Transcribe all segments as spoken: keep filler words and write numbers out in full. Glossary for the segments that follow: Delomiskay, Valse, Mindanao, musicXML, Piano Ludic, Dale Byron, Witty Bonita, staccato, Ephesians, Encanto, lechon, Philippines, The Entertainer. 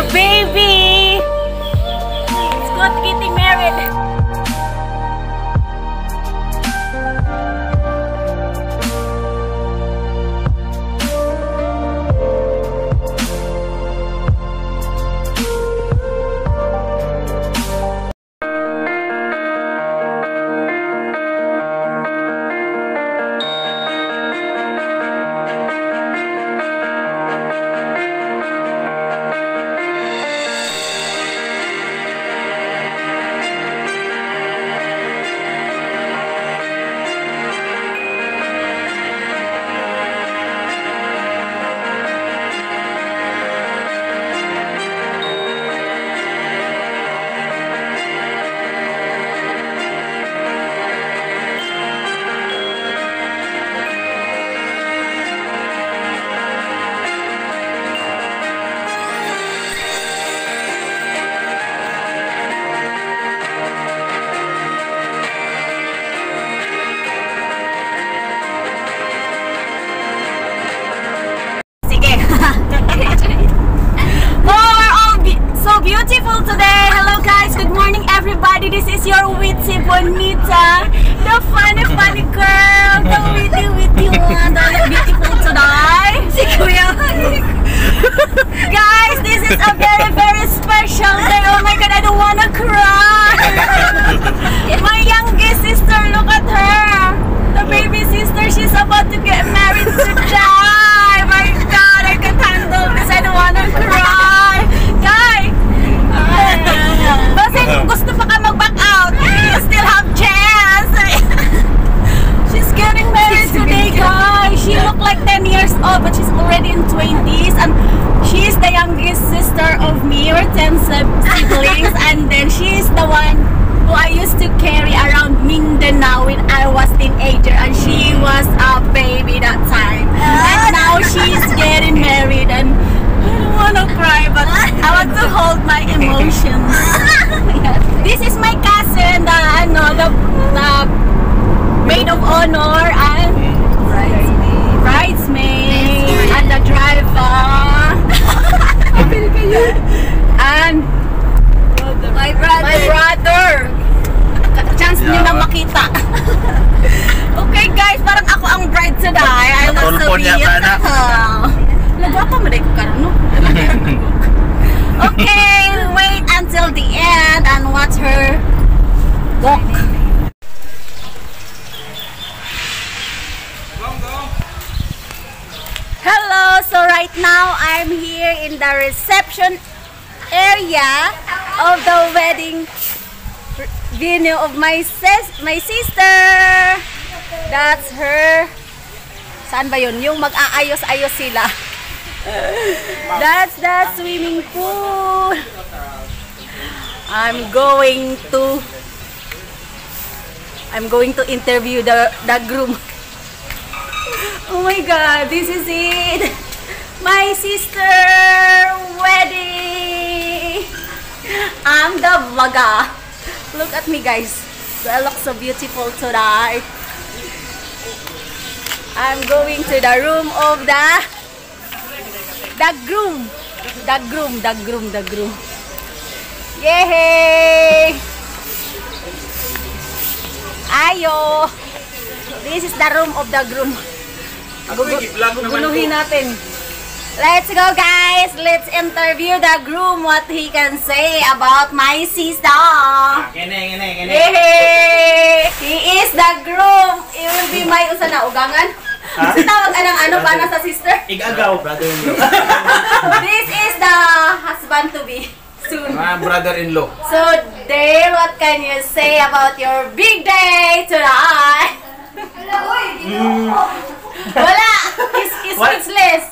your baby. It's good getting married. This is your Witty Bonita, the funny, funny girl, the witty, witty one, the beautiful today. Guys, this is a very, very special day. Oh my god, I don't wanna cry. My youngest sister, look at her. The baby sister, she's about to get married today. My god, I can't handle this. I don't wanna cry. Guys, kasi kung gusto pa ka mag-back out, you still have chance. She's getting married today, guys. She looked like ten years old, but she's already in twenties, and she's the youngest sister of me. We're ten siblings, and then she's the one who I used to carry around Mindanao when I was teenager, and she was a baby that time. And now she's getting married, and I don't want to cry, but I want to hold my emotions. This is my cousin, the, ano, the, the maid of honor and bridesmaid, bridesmaid and the driver. And my brother. My brother. Chance niyo na makita. Okay guys, parang ako ang bride today. I'm not so real. Okay, wait until the end and watch her walk. Hello, so right now I'm here in the reception area of the wedding venue of my sis my sister. That's her. Saan ba yun? Yung mag-aayos-ayos sila. That's that swimming pool. I'm going to I'm going to interview the, the groom. Oh my god, this is it. My sister wedding. I'm the vlogger. Look at me guys. I look so beautiful today. I'm going to the room of the The groom, the groom, the groom, the groom. Yay! Ayo! This is the room of the groom. Guguluhin natin. Let's go guys! Let's interview the groom what he can say about my sister. Yay! He is the groom. It will be my usa na ugangan. Kasi tawag anong ano pa na sa sister? Igagaw, brother-in-law. This is the husband to be soon. My brother-in-law. So, Dale, what can you say about your big day tonight? Mm. Wala! He's, he's speechless.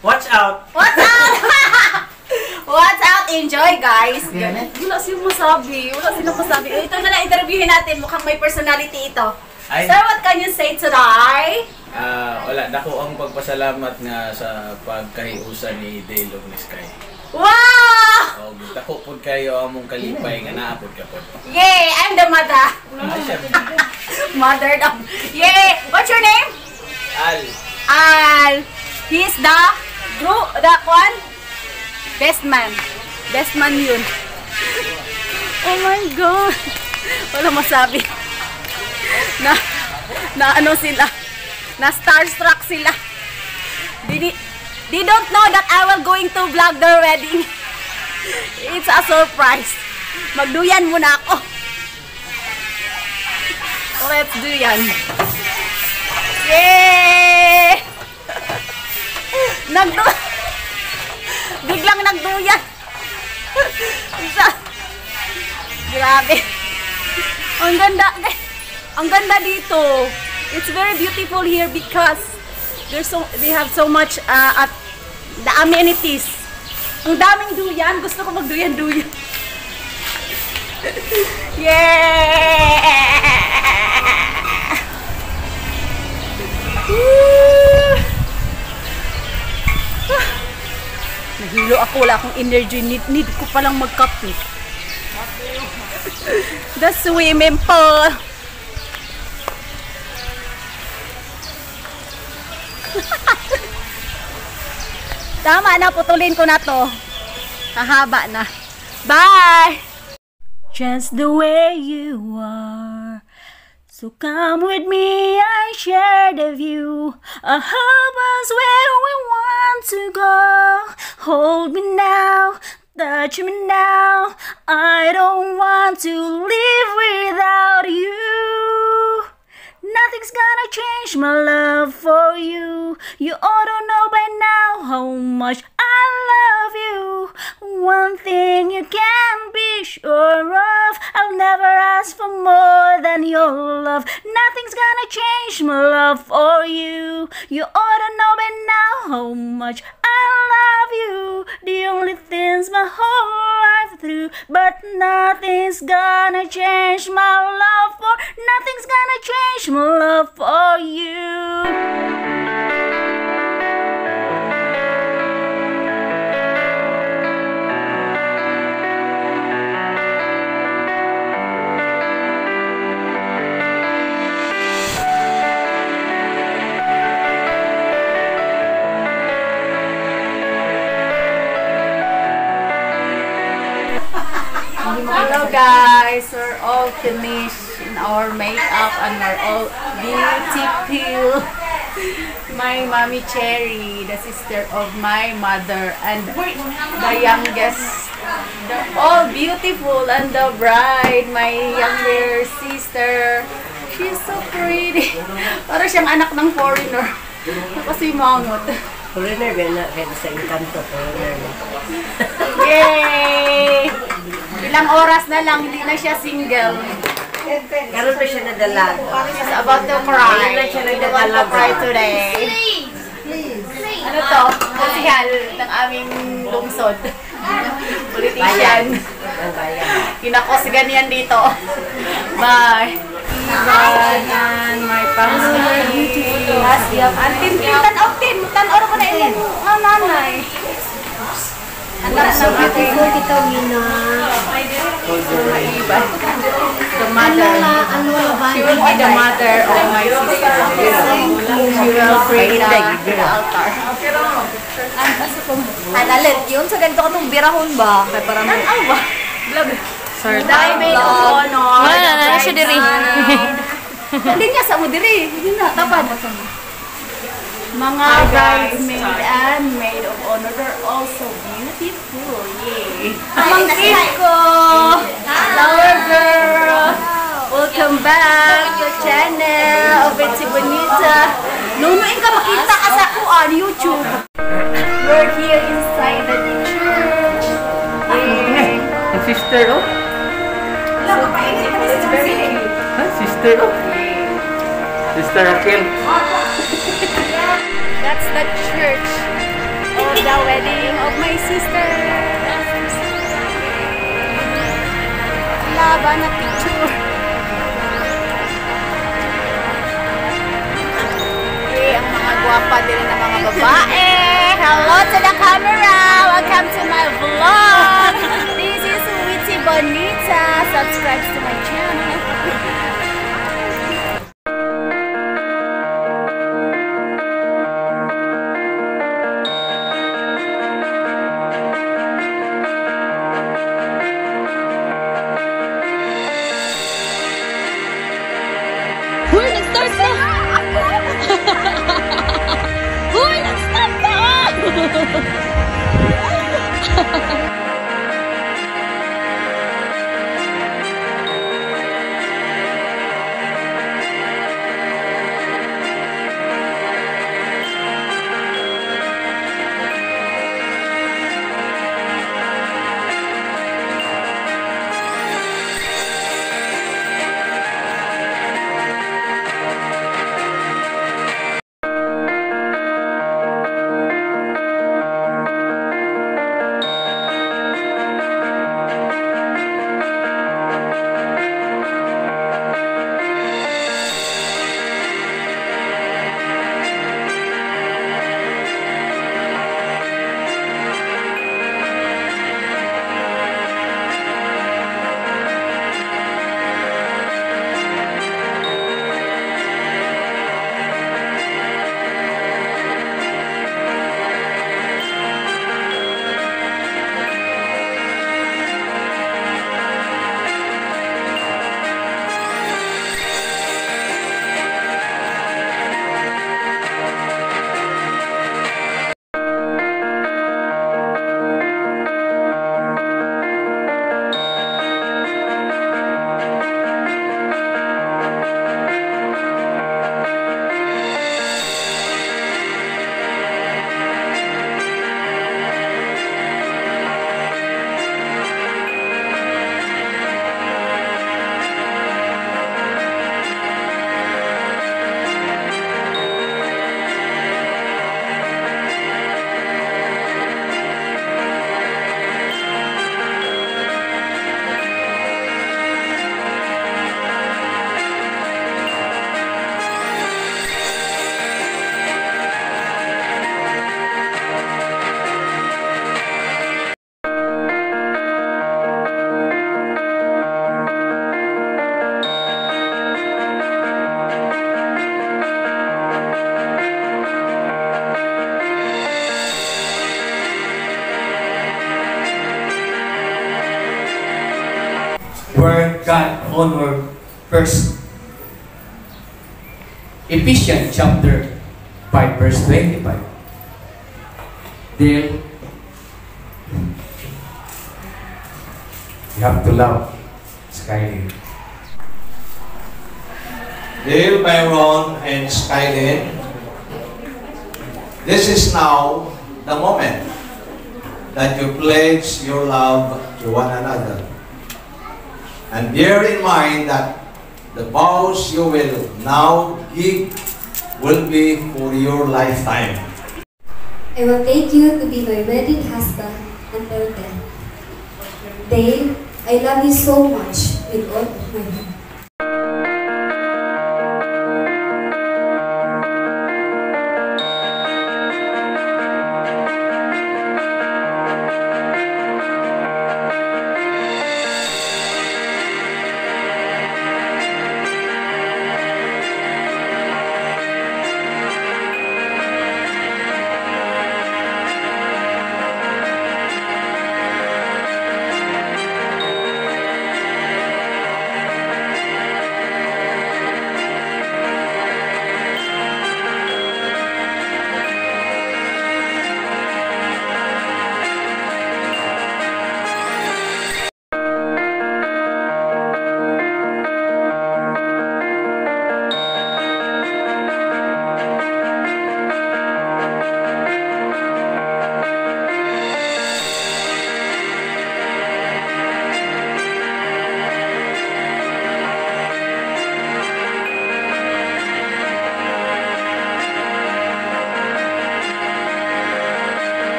Watch out! Watch out! Watch out! Enjoy, guys! Ganun. Wala siyang masabi. Wala siyang masabi. Ito na lang, interviewin natin. Mukhang may personality ito. Ay. Sir, what can you say today? Uh, wala, dako ang pagpasalamat nga sa pagkahiusan ni Delomiskay. Wow! O, dako po kayo among kalipay nga naapod ka po. Yay! I'm the mother. Mother daw. Yay! What's your name? Al. Al. He's the, the one best man. Best man yun. Oh my God! Wala masabi. Na, na ano sila. Na starstruck sila. They, they don't know that I was going to vlog their wedding. It's a surprise. Magduyan muna ako. Let's do yan. Yay! Nagdu... Biglang nagduyan. Grabe. Ang ganda. Ang ganda dito. It's very beautiful here because there's so, they have so much uh, at the amenities. Ang daming duyan. Gusto ko magduyan-duyan. Yeah! Nahilo ako. Wala akong energy. Need, need ko palang magkape. The swimming pool. Tama na, putulin ko na to. Kahaba na. Bye! Just the way you are, so come with me and share the view. I hope us where we want to go. Hold me now, touch me now. I don't want to live without you. Nothing's gonna change my love for you. You all don't know by now how much I love you. One thing you can be sure of, I'll never ask for more than your love. Nothing's gonna change my love for you. You all don't know by now how much I love you. The only things my whole life through, but nothing's gonna change my love for. Nothing's gonna change my love for you. Hello guys, we're all finished in our makeup and we're all beautiful. My mommy Cherry, the sister of my mother, and the youngest, the all beautiful, and the bride, my younger sister. She's so pretty. Parang siyang anak ng foreigner. Kasi mangot. Foreigner, bella, bella sa Encanto. Yay! Ilang oras na lang, hindi na siya single. Karoon pa siya nadalaga. She's about to cry. Karoon na siya nadalaga. She cry today. Ano to? Kasihal ng aming lungsod. Politician. Kinakosigan yan dito. Bye. Banan, my pamilya. Antin, pintan o tin. Tan oro ko na ilin. Ang nanay. So beautiful ito, Mina. Maiba. The mother. She will be the mother of my sister. She will pray na the altar. Analit, yun sa ganito ka itong birahon ba? Kaya parang... Nanaw ba? Diamond of honor. Wala na na siya diri. Hindi niya sa mo diri. Hindi na, tapad. Mga bridesmaid and maid of honor, they're also beautiful. Yay! Pamangkin ko! Our girl! Welcome back to the channel of Witty Bonita. Nunuin ka, makita ka sa ako on YouTube. We're here inside the church. Yay! Sister, oh? It's very late. Sister, oh? Sister Raquel. That's the church of the wedding of my sister. Laba na picture. Okay, ang mga guwapa din na mga babae. Hello to the camera. Welcome to my vlog. This is Witty Bonita. Subscribe to my channel. Where God honor first. Ephesians chapter five verse twenty-five. Then you have to love Skylin. Dale Byron and Skylin, this is now the moment that you pledge your love to one another. And bear in mind that the vows you will now give will be for your lifetime. I will take you to be my wedded husband until then. Dale, I love you so much with all my heart.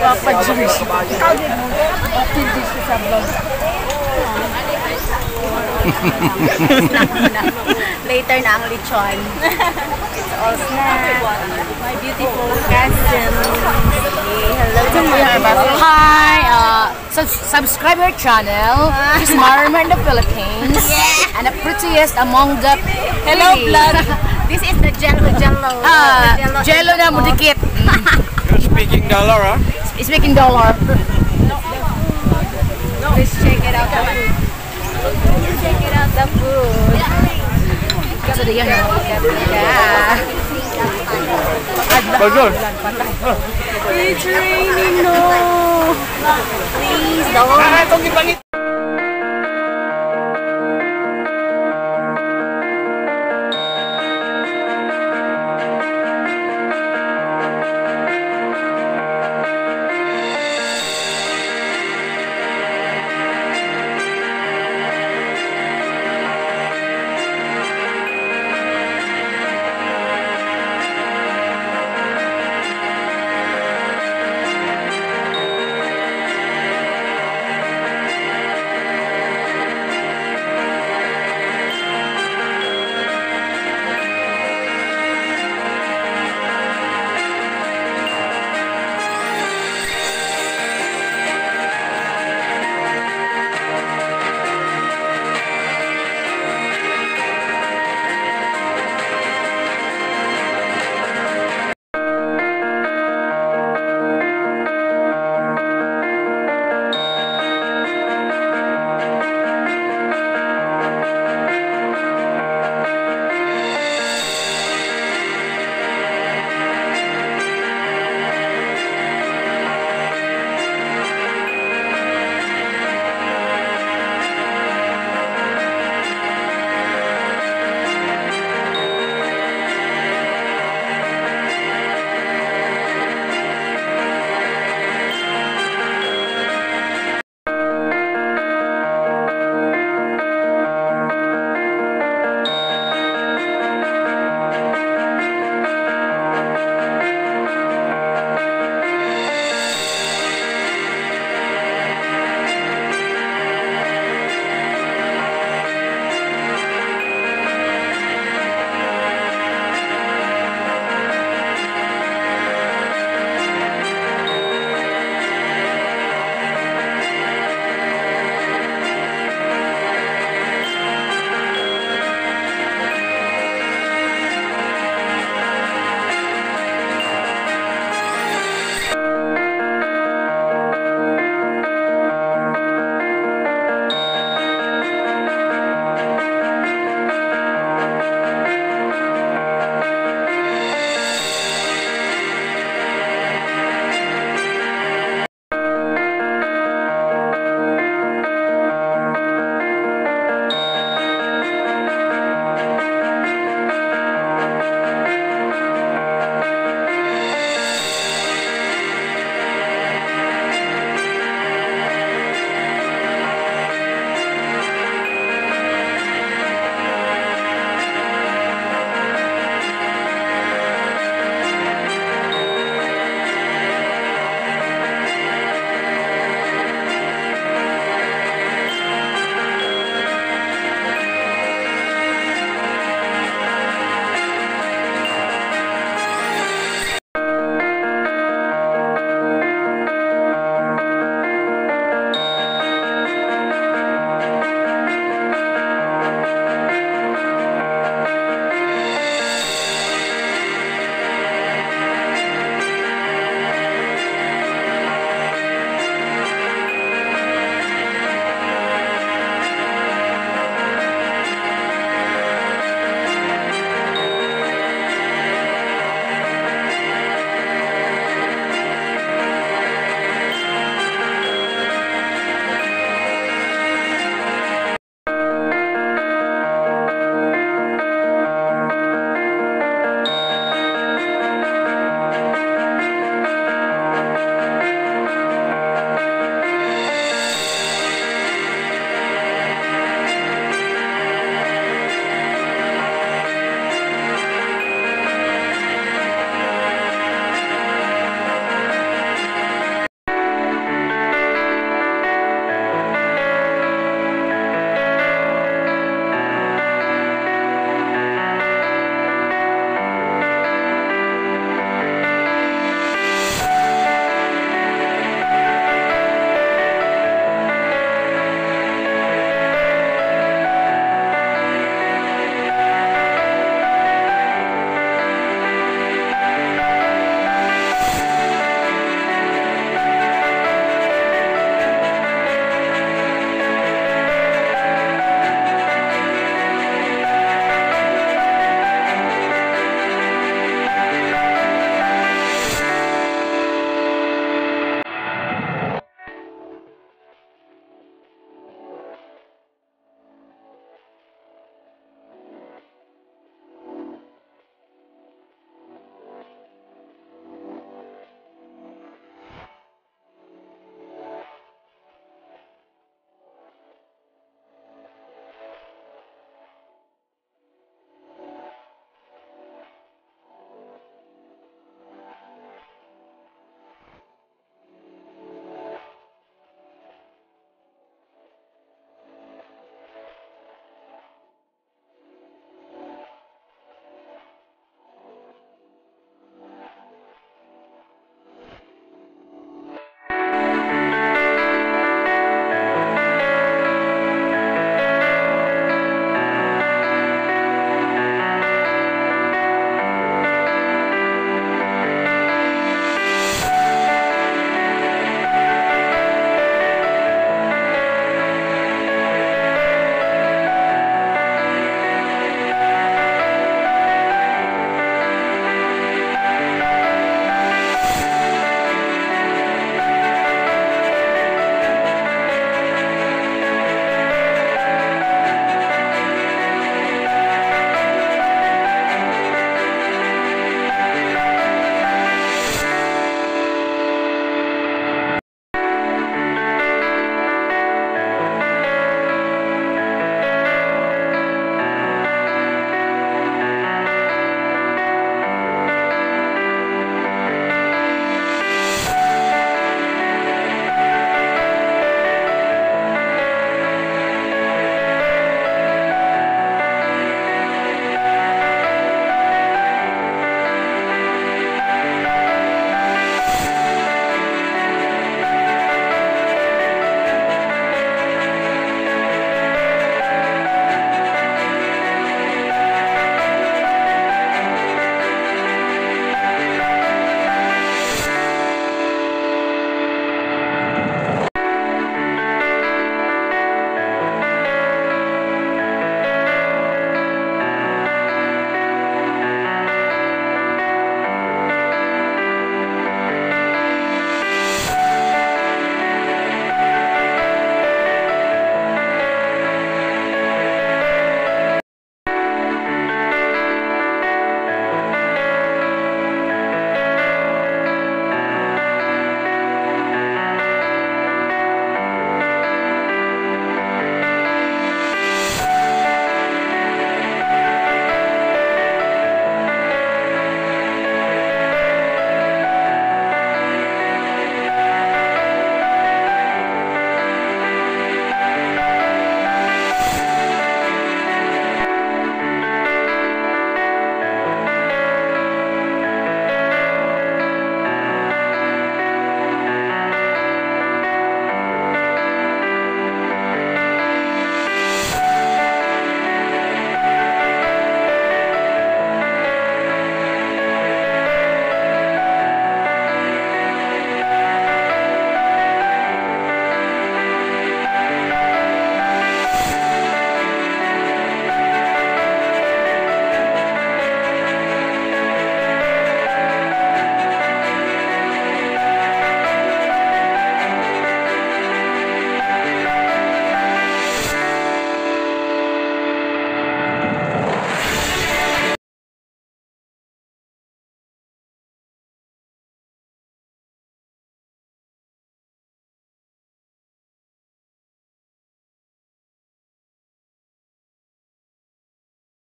pag-Jewish. Ikaw din. Pag-Jewish sa vlog. Later na ang lechon. It's all snack. My beautiful cousin. Hello to my family. Hi! Uh, so subscribe your channel. It's Marma in the Philippines. And the prettiest among the... Hello vlog! This is the jello jello. Ah, uh, jello, jello na mudikit. You're speaking dollar, huh? It's speaking dollar. Let's check it out. Let's check it out the food. So the young people. Yeah. It's raining, no. Please don't.